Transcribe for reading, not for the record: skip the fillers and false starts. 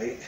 Okay.